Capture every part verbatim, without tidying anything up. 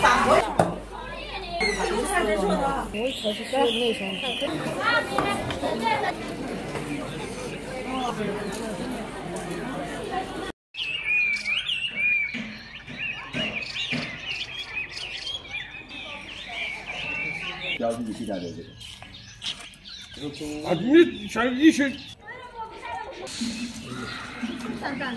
法国人。我才是最内向的。 要不你去干这个？啊，你全一去。站站。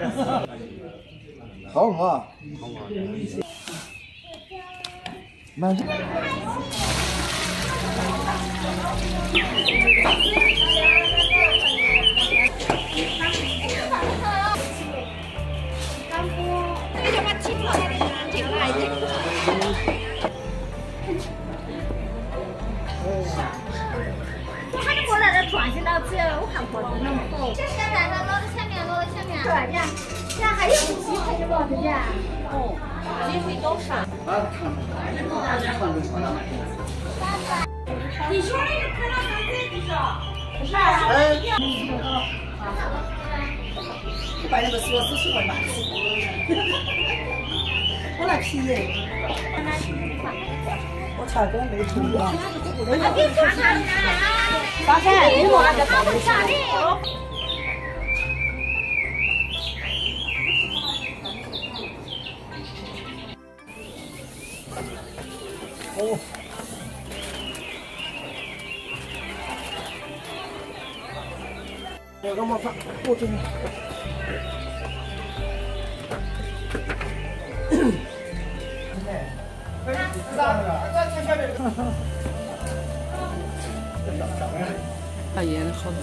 啊！好好，慢点。为什么青岛那边人挺爱听？ 我在这转进到这，我看过来那么厚。这现在咱捞到前面，捞到前面。对，这样，这样还有机会就捞到这。哦，机会都上。啊，你说那个葡萄糖对不对？不是。哎。把那个锁匙锁满。我来批。我差点没抽到。我给查查。 八三，你我这他们家的。哦。我他妈发，我真。哎，咋咋才晓得？ 大爷的好呢。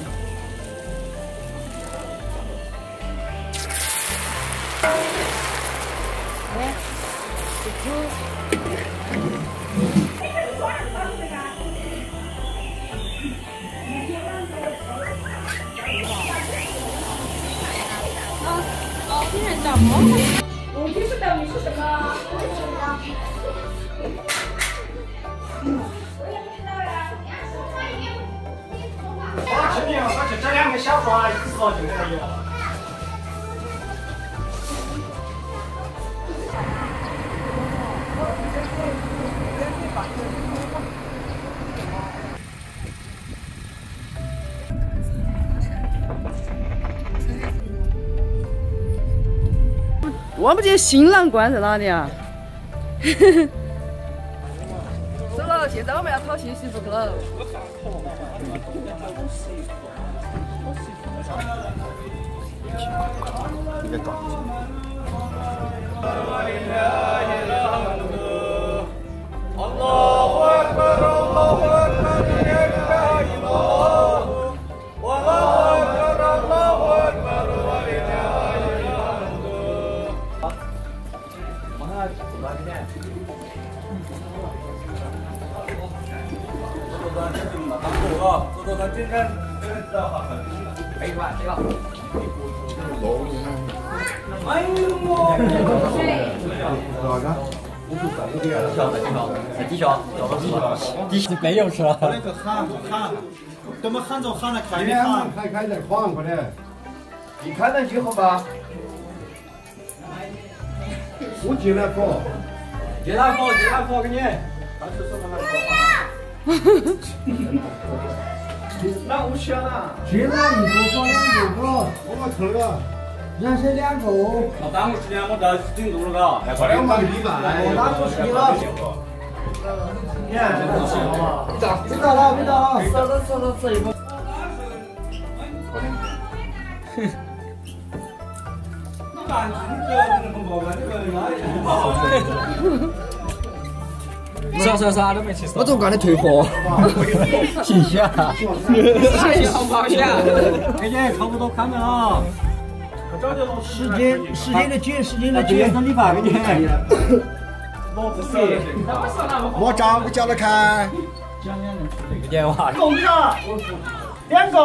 哎，这猪。啊，哦，别人叫毛毛。我听不懂你说什么。我也不知道。 这两个小花一次捞就可以了。我们这新郎官在哪里啊？走了，现在我们要讨新媳妇去了。 应该抓进去。没有吃了。我那个喊喊，怎么喊着喊着看你喊，看看在晃过来。你看那几号吧？我接那包，接那包，接那包给你。当时说他那包。那我选了。接那一包包两包，我们吃了。俺是两包。那耽误时间，我这顶住了个。快点，我一半。我拿出去了。 你看，别打了，别打了，走走走走走一步。你干什么？这个不好，这个不好。是啊是啊是啊，都没吃。我总管你退货。谢谢啊！谢谢红包蟹。哎呀，差不多看了啊。时间时间的卷，时间的卷，让你发给你。我账不叫得开。这个电话。够不够？两个。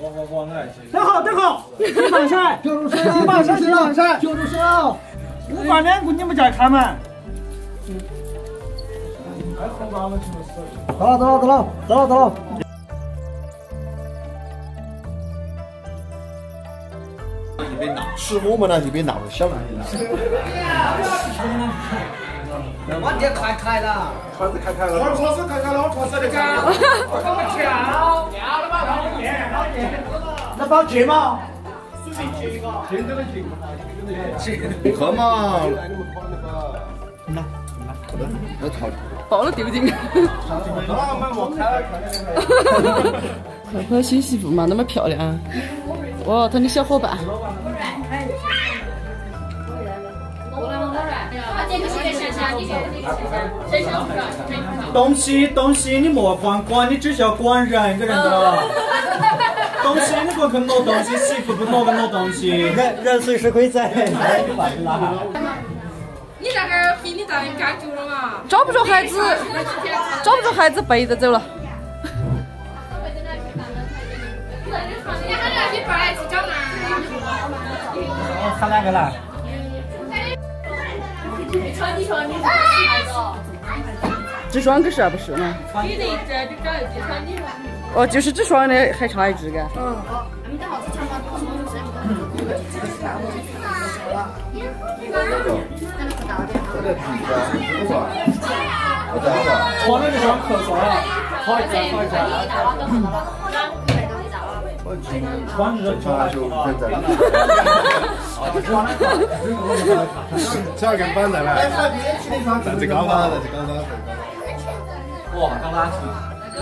我我我爱吃。等好等好，你放下，九十岁，你放下，你放下，九十岁哦。五百两个你们家开门。哎，红包我全部收了。到了到了到了到了到了。你别闹，是我们呢，你别闹了，小男人。我店开开了，窗子开开了，我窗子开开了，我窗子的开，我看我跳，跳了吧，老年老年，那包结吗？随便结一个，结这个结，结这个结，喝嘛。那那那掏，包了丢进去。那我们我开了开了。快快新媳妇嘛，那么漂亮，哇，她的小伙伴。 东西东西你莫管管，你只需要管人一个人的。东西你不肯挪东西，媳妇不挪个挪东西，人人随时可以在。你那个陪你丈人家久了嘛？找不着孩子，找不着孩子背着走了。哦，他哪个了？ 你说你说你说，只双个是不是嘛？你那一只就找一只双，你说。哦，就是只双的还差一只个。嗯。我那只双可爽了，好一只好一只。穿着穿着。 小跟班来了，在这刚刚，在这刚刚，哇，刚拉出。你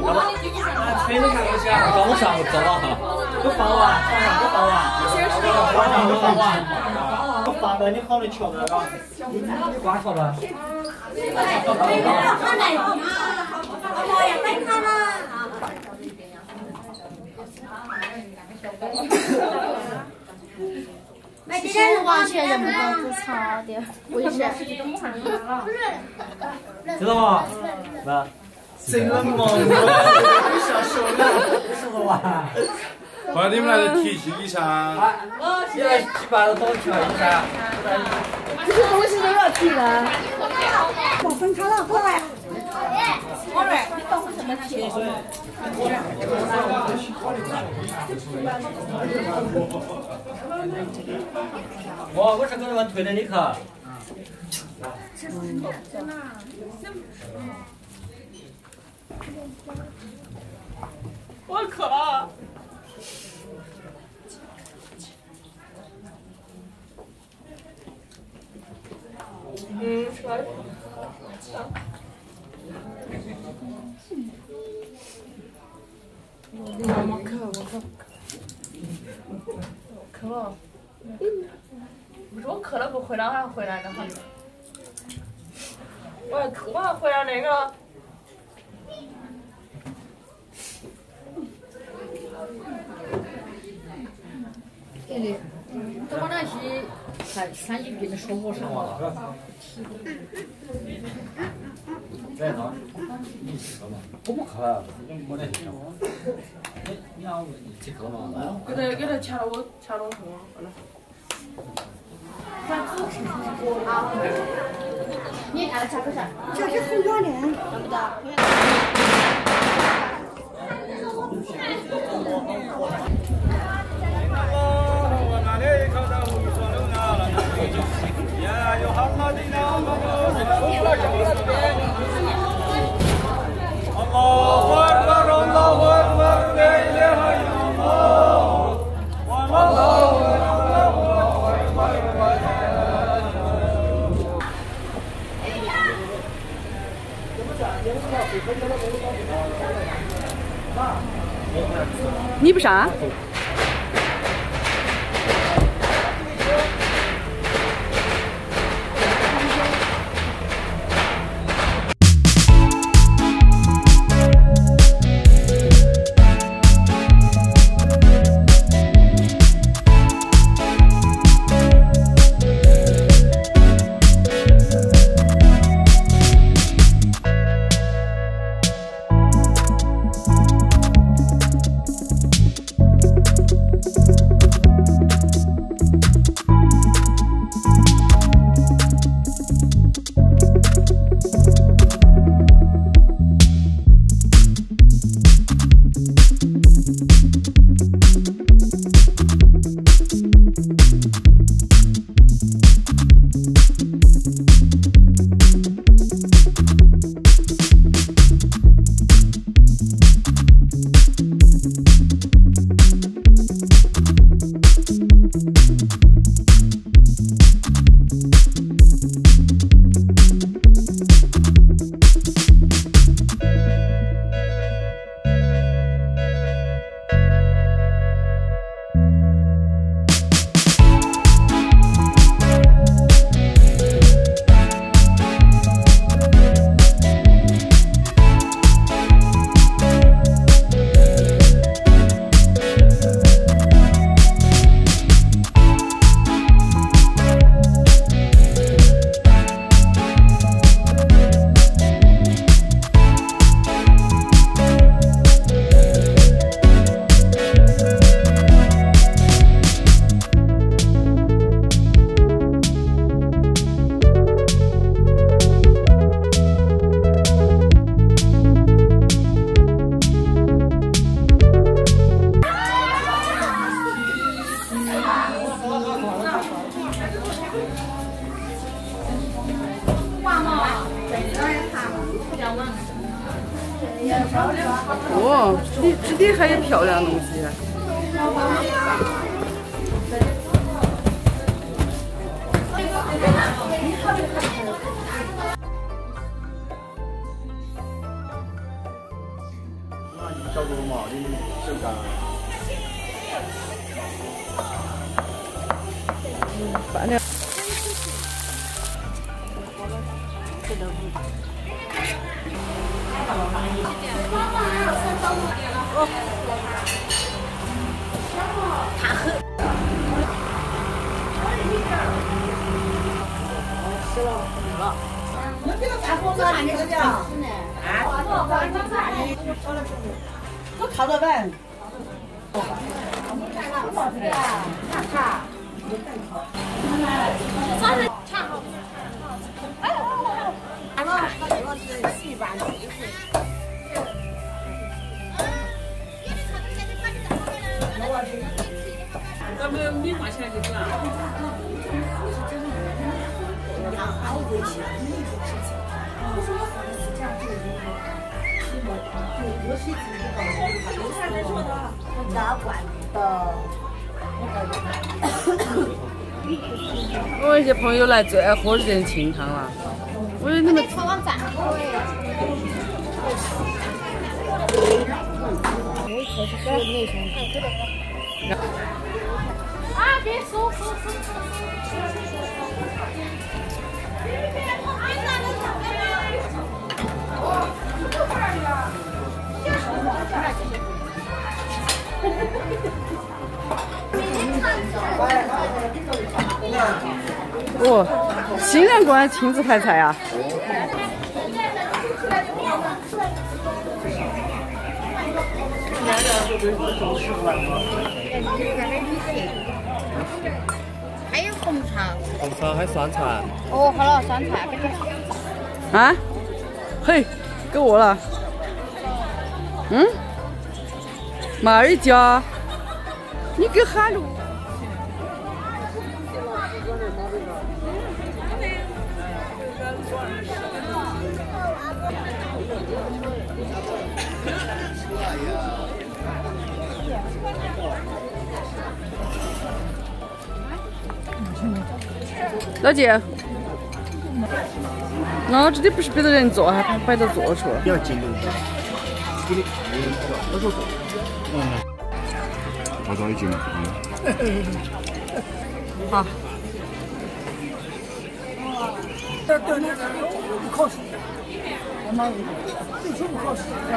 刚，哎，你看我这样，刚上我走啊，不放啊，不放啊，不放啊，不放的，你好的瞧着啊，你挂错了。我也没看了。 其实完全忍不到吐槽的，我也是。知道吗？那真的吗？你想说了，是不吧？好，你们来提醒一下。现在举办了多久一下？这些东西都要提了。我分开了，过来。过来，你懂什么提？ 我我是给你们推的，你看。我渴了。嗯，来。我我渴，我渴。 渴了，我说我渴了不回来，还回来的哈。我渴了回来那个。对的，等我那去看看一遍的收获什么。在哪？你去干嘛？我不渴了，我在洗澡。 你要去干嘛？给他给他掐了我掐了我头，完了。你挨了掐个啥？这是红包脸，看不到。你不啥？哦，质地质地还有漂亮东西。那你照顾嘛，你手感。反正。 都烤着饭。咱们没花钱就赚。熬过去，一种事情。为什么好的是这样对人吗？对我，对我是自己搞的，我啥人做的？我咋管的？我一些朋友来最爱喝这点清汤了。我说你们。那我咋喝呀？ 啊！别收收收收！哦，新任官亲自开采呀！ 还有红肠，红肠还有酸菜。哦，好了，酸菜。啊？嘿，给我了。嗯？马二家，你给喊住。老姐，那这里不是别的人做，还摆到做出来。要进入，给你，到时候做。嗯，我早已经。好。这这这不靠谱，我妈最初不靠谱啊。